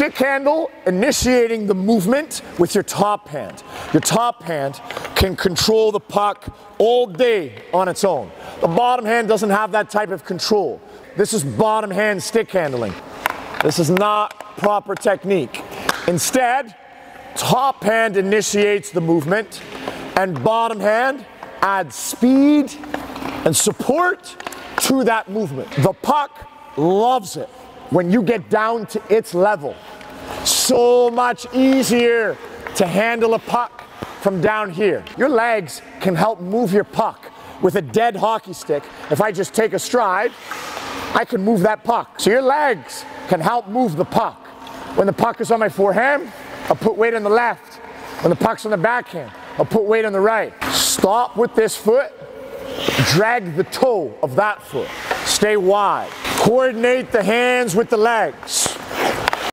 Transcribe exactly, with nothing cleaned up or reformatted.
stick handle initiating the movement with your top hand. Your top hand can control the puck all day on its own. The bottom hand doesn't have that type of control. This is bottom hand stick handling. This is not proper technique. Instead, top hand initiates the movement and bottom hand adds speed and support to that movement. The puck loves it when you get down to its level. So much easier to handle a puck from down here. Your legs can help move your puck. With a dead hockey stick, if I just take a stride, I can move that puck. So your legs can help move the puck. When the puck is on my forehand, I'll put weight on the left. When the puck's on the backhand, I'll put weight on the right. Stop with this foot, drag the toe of that foot. Stay wide. Coordinate the hands with the legs.